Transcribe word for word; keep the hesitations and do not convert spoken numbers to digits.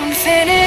Infinity.